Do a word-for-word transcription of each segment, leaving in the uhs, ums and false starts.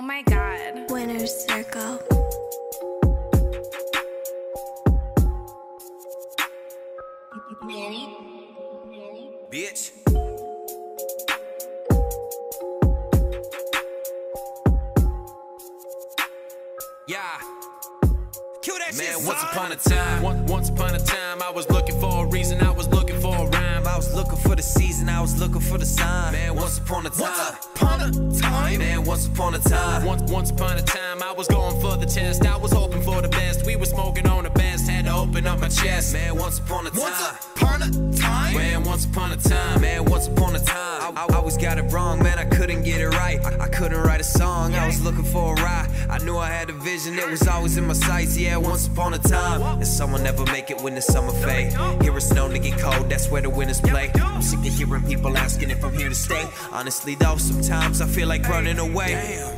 Oh my God. Winner's Circle. Manny, Manny, bitch. Yeah. Kill that shit, man. Once upon a time, once upon a time, I was looking for a reason. I was looking for a rhyme. I was looking for the season. I was looking for the sign. Man, once upon a time, once upon a time, man. Once upon a time, once once upon a time, I was going for the chest. I was hoping for the best. We were smoking on the best. Had to open up my chest, man. Once upon a time. Man, once upon a time, man, once upon a time, I, I always got it wrong, man, I couldn't get it right. I, I couldn't write a song, I was looking for a ride. I knew I had a vision, it was always in my sights, yeah, once upon a time. And someone never make it when the summer fade. Here it's snow to get cold, that's where the winners play. I'm sick of hearing people asking if I'm here to stay. Honestly though, sometimes I feel like running away.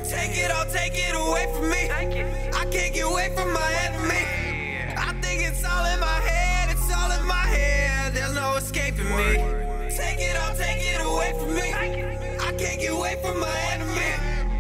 Take it all, take it away from me. I can't get away from my enemy. I think it's all in my head, it's all in my head. There's no escaping me. Take it all, take it away from me. I can't get away from my enemy.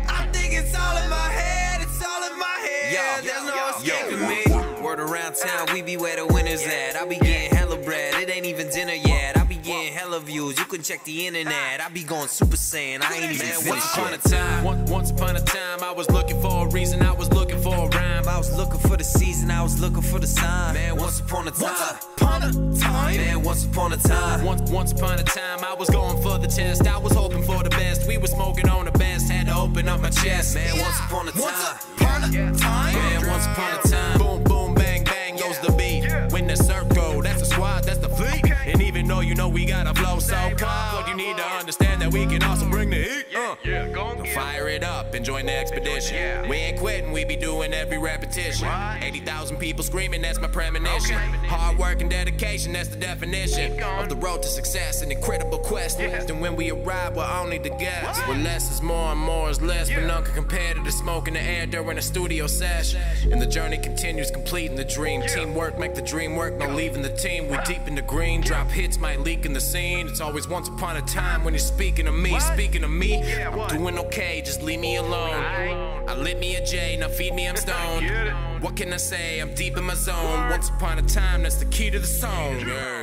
I think it's all in my head, it's all in my head. There's no escaping me. Word around town, we be where the winners at. I be getting hella bread, it ain't even dinner yet. I be getting hella views, you can check the internet. I be going super saiyan, I ain't even finished. Once upon a time, once upon a time, I was looking for a reason, I was looking for a rhyme. I was looking for the season, I was looking for the sign. Man, once upon a time, time. Man, once upon a time, once, once upon a time, I was going for the chest. I was hoping for the best. We were smoking on the best. Had to open up my chest. Man, yeah. Once upon a time, once upon a yeah. time. Man, once upon a time. Boom, boom, bang, bang goes the beat. Yeah. Winner's Circle, that's the squad, that's the fleet. Okay. And even though you know we got a flow so cold, you need to understand that we can also bring the heat. Uh. Yeah, yeah. Go fire it up and join the expedition. Yeah. We ain't quitting, we be doing every repetition. eighty thousand people screaming, that's my premonition. Okay. Hard work and dedication, that's the definition of the road to success, an incredible quest. Yeah. And when we arrive, we're only the guests. Well, less is more and more is less, yeah. But none can compare to the smoke in the air during a studio sesh. And the journey continues, completing the dream. Yeah. Teamwork, make the dream work, no leaving the team. We're deep in the green, drop hits, might leak in the scene. It's always once upon a time when you're speaking to me. What? Speaking to me, yeah, I'm doing okay, just leave me alone. I, I lit me a J, now feed me, I'm stoned. What can I say? I'm deep in my zone. Once upon a time, that's the key to the song. Yeah.